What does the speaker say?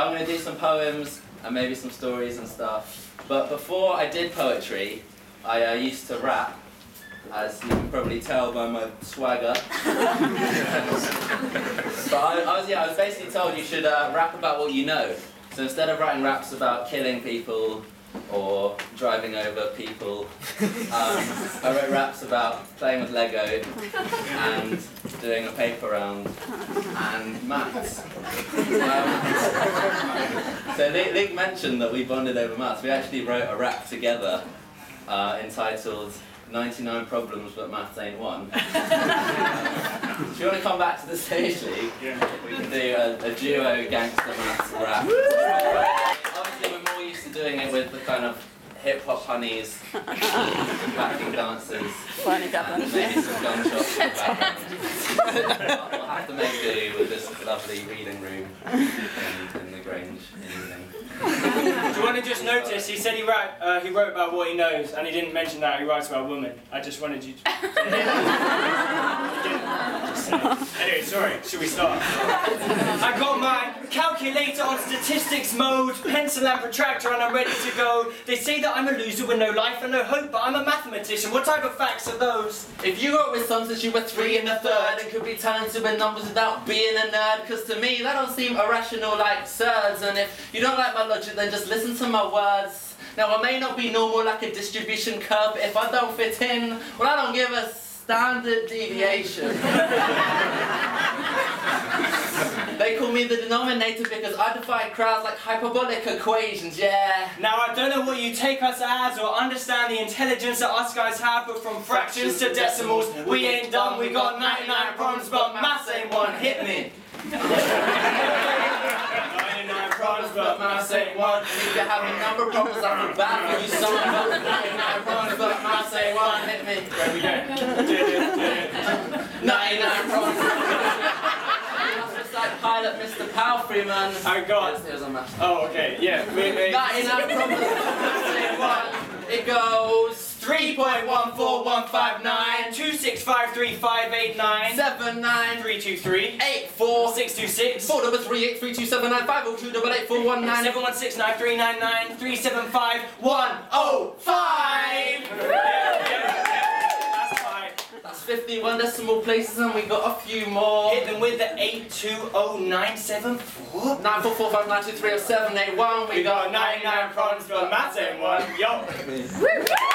But I'm going to do some poems and maybe some stories and stuff. But before I did poetry, I used to rap, as you can probably tell by my swagger. But I was basically told you should rap about what you know. So instead of writing raps about killing people or driving over people, I wrote raps about playing with Lego and doing a paper round and maths. So Link mentioned that we bonded over maths. We actually wrote a rap together entitled 99 Problems But Maths Ain't One. If you want to come back to the stage, Lee, we can do a duo gangster maths rap. Doing it with the kind of hip-hop honeys, backing dancers, and maybe some gunshots in the background. We'll have to make do with this lovely reading room in the Grange evening. Do you want to just notice, he said he wrote about what he knows, and he didn't mention that he writes about women. I just wanted you to... Anyway, sorry, should we start? I got my calculator on statistics mode, pencil and protractor, and I'm ready to go. They say that I'm a loser with no life and no hope, but I'm a mathematician. What type of facts are those? If you wrote with sums since you were 3 and a third and could be talented with numbers without being a nerd, because to me that don't seem irrational like surds. And if you don't like my logic, then just listen to my words. Now, I may not be normal like a distribution curve, but if I don't fit in, well, I don't give a standard deviation. They call me the denominator because I defy crowds like hyperbolic equations, yeah. Now, I don't know what you take us as or understand the intelligence that us guys have, but from fractions to decimals, we ain't dumb. We got 99 problems, but maths ain't one. Hit me. 99 problems, but maths ain't one. If you have a number of problems, I can battle you some. 99 problems, but maths ain't one. Hit me. There we go. 99 problems. Like Pilot Mr. Palfreyman. Oh God. Yes, oh okay, yeah. That is our problem. It goes 3.14159 2653589 79323 84626 433 32795 029 716 939 375 105. 51 decimal places, and we got a few more. Hit them with the 820974. 94459230781. We got 99 problems, but maths ain't one. Yup.